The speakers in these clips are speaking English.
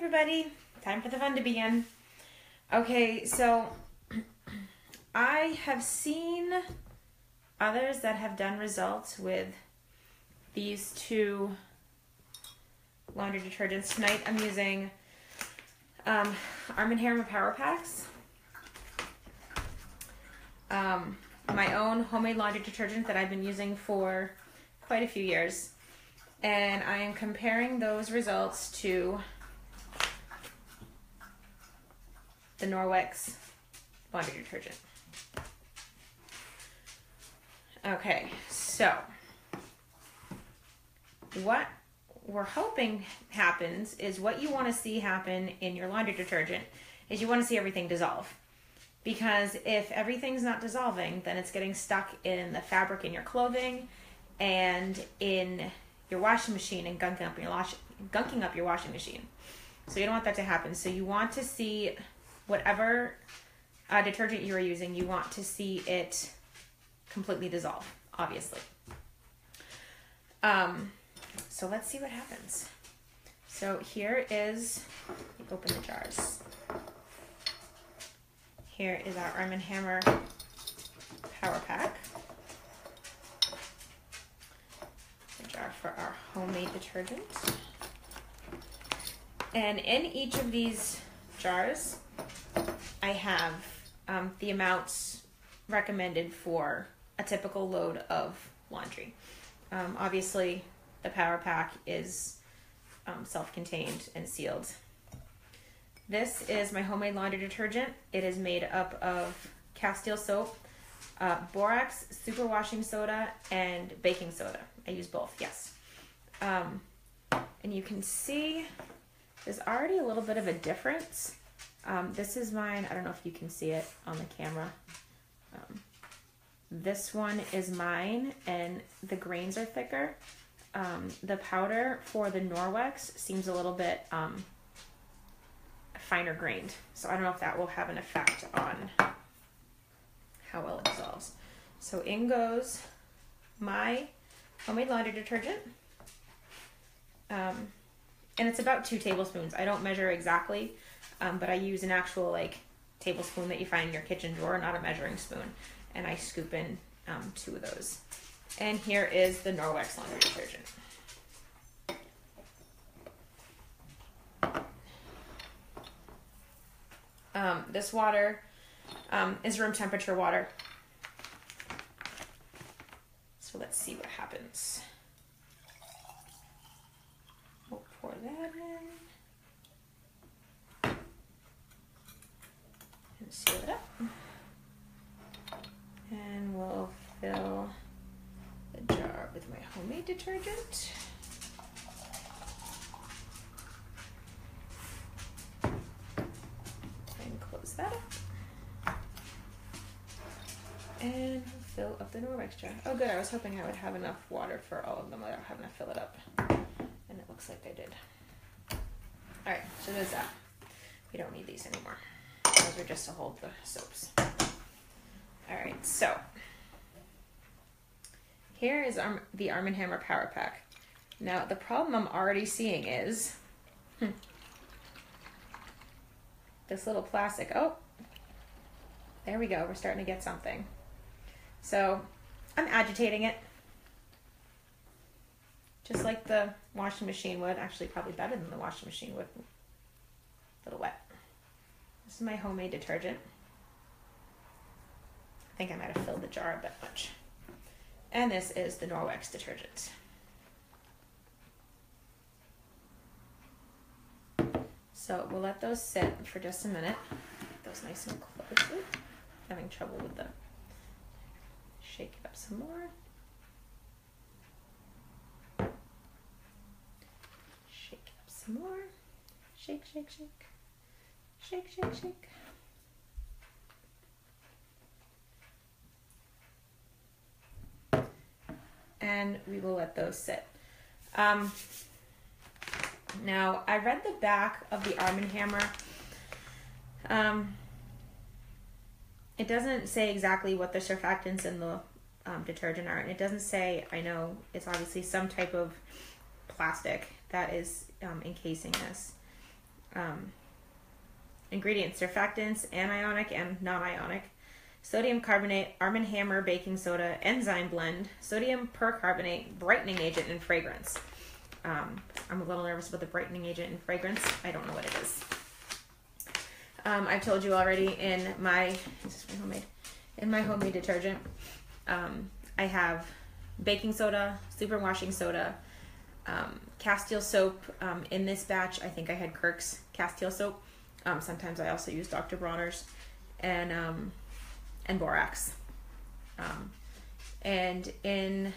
everybody, time for the fun to begin. Okay, so I have seen others that have done results with these two laundry detergents. Tonight I'm using Arm & Hammer Power Packs, my own homemade laundry detergent that I've been using for quite a few years. And I am comparing those results to the Norwex laundry detergent. Okay, so what we're hoping happens is what you want to see happen in your laundry detergent is you want to see everything dissolve. Because if everything's not dissolving, then it's getting stuck in the fabric in your clothing and in your washing machine and gunking up your washing machine. So you don't want that to happen. So you want to see whatever detergent you are using, you want to see it completely dissolve, obviously. So let's see what happens. So here is, let me open the jars. Here is our Arm & Hammer Power Pack. The jar for our homemade detergent. And in each of these jars, I have the amounts recommended for a typical load of laundry. Obviously, the Power Pack is self-contained and sealed. This is my homemade laundry detergent. It is made up of Castile soap, borax, superwashing soda, and baking soda. I use both, yes. And you can see there's already a little bit of a difference. This is mine. I don't know if you can see it on the camera. This one is mine, and the grains are thicker. The powder for the Norwex seems a little bit finer grained, so I don't know if that will have an effect on how well it dissolves. So in goes my homemade laundry detergent, and it's about 2 tablespoons. I don't measure exactly, but I use an actual tablespoon that you find in your kitchen drawer, not a measuring spoon, and I scoop in 2 of those. And here is the Norwex laundry detergent. This water is room temperature water. So let's see what happens. We'll pour that in. And seal it up. And we'll fill the jar with my homemade detergent. That up and fill up the Norwex jar. Oh good, I was hoping I would have enough water for all of them without having to fill it up, and it looks like I did. All right, so there's that. We don't need these anymore. Those are just to hold the soaps. All right, so here is the Arm & Hammer Power Pack. Now the problem I'm already seeing is this little plastic. Oh, there we go. We're starting to get something. So I'm agitating it just like the washing machine would. Actually, probably better than the washing machine would. A little wet. This is my homemade detergent. I think I might have filled the jar a bit much. And this is the Norwex detergent. So we'll let those sit for just a minute. Get those nice and close. Ooh, having trouble with them. Shake it up some more. Shake it up some more. Shake, shake, shake. Shake, shake, shake. And we will let those sit. Now, I read the back of the Arm & Hammer. It doesn't say exactly what the surfactants in the detergent are, and it doesn't say, I know it's obviously some type of plastic that is encasing this. ingredients: surfactants, anionic and non-ionic, sodium carbonate, Arm & Hammer baking soda, enzyme blend, sodium percarbonate, brightening agent, and fragrance. I'm a little nervous about the brightening agent and fragrance. I don't know what it is. I've told you already in my, homemade detergent, I have baking soda, superwashing soda, Castile soap. In this batch, I think I had Kirk's Castile soap. Sometimes I also use Dr. Bronner's and borax. And in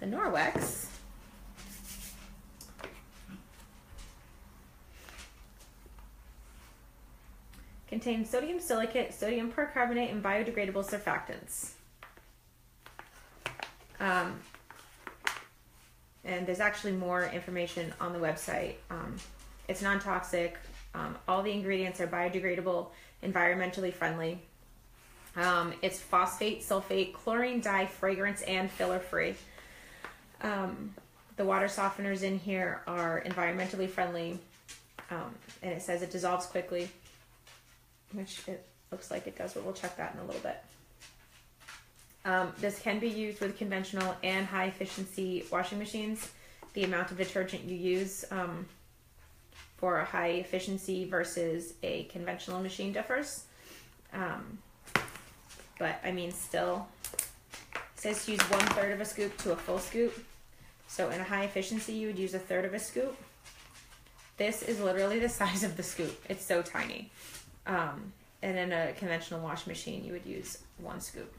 the Norwex, contains sodium silicate, sodium percarbonate, and biodegradable surfactants. And there's actually more information on the website. It's non-toxic. All the ingredients are biodegradable, environmentally friendly. It's phosphate, sulfate, chlorine, dye, fragrance, and filler-free. The water softeners in here are environmentally friendly, and it says it dissolves quickly, which it looks like it does, but we'll check that in a little bit. This can be used with conventional and high-efficiency washing machines. The amount of detergent you use for a high efficiency versus a conventional machine differs. But I mean, still, it says use 1/3 of a scoop to a full scoop. So in a high efficiency, you would use 1/3 of a scoop. This is literally the size of the scoop. It's so tiny. And in a conventional wash machine, you would use 1 scoop.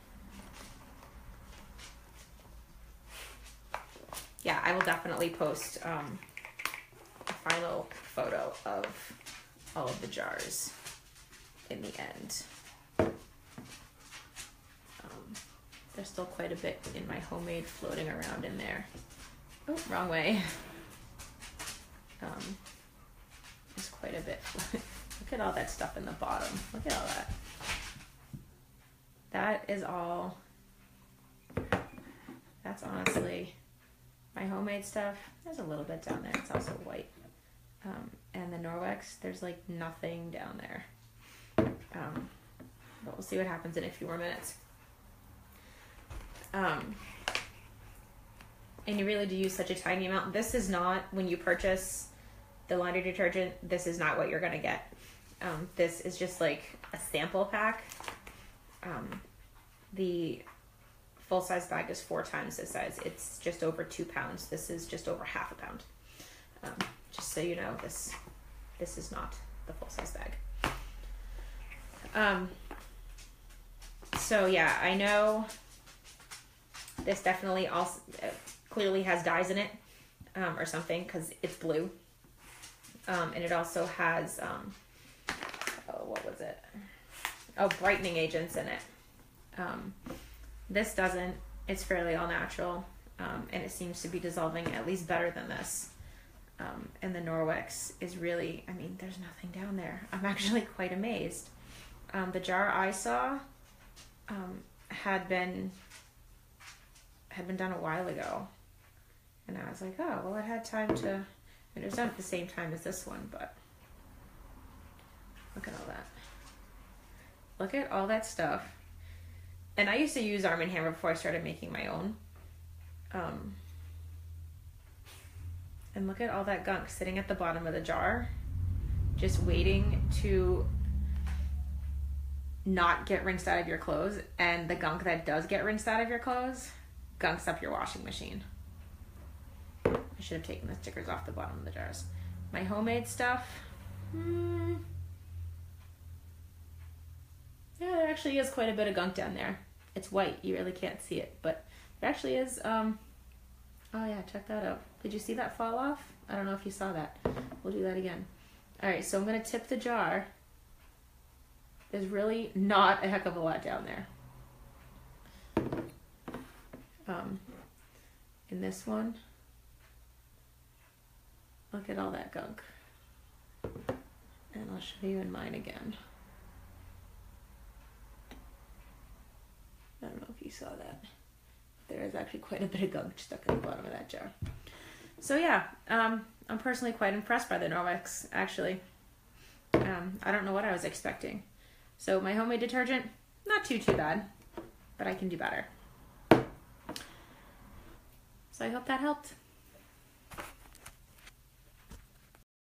Yeah, I will definitely post a final photo of all of the jars in the end. There's still quite a bit in my homemade floating around in there. Oh, wrong way. There's quite a bit. Look at all that stuff in the bottom. Look at all that. That is all. That's honestly my homemade stuff. There's a little bit down there. It's also white. And the Norwex, there's like nothing down there. But we'll see what happens in a few more minutes. And you really do use such a tiny amount. This is not, when you purchase the laundry detergent, this is not what you're gonna get. This is just like a sample pack. The full-size bag is 4 times this size. It's just over 2 pounds. This is just over half a pound. Just so you know, this is not the full-size bag. So yeah, I know this definitely also clearly has dyes in it, or something, because it's blue. And it also has, oh, what was it? Oh, brightening agents in it. This doesn't. It's fairly all natural, and it seems to be dissolving at least better than this. And the Norwex is really, I mean, there's nothing down there. I'm actually quite amazed. The jar I saw had been done a while ago, and I was like, oh, well, it had time to. It was done at the same time as this one, but look at all that. Look at all that stuff. And I used to use Arm & Hammer before I started making my own. And look at all that gunk sitting at the bottom of the jar, just waiting to not get rinsed out of your clothes. And the gunk that does get rinsed out of your clothes gunks up your washing machine. I should have taken the stickers off the bottom of the jars. My homemade stuff, yeah, there actually is quite a bit of gunk down there. It's white, you really can't see it, but there actually is, oh yeah, check that out. Did you see that fall off? I don't know if you saw that. We'll do that again. All right, so I'm gonna tip the jar. There's really not a heck of a lot down there. In this one, look at all that gunk. And I'll show you in mine again. I don't know if you saw that. There is actually quite a bit of gunk stuck in the bottom of that jar. So yeah, I'm personally quite impressed by the Norwex, actually. I don't know what I was expecting. So my homemade detergent, not too bad, but I can do better. So I hope that helped.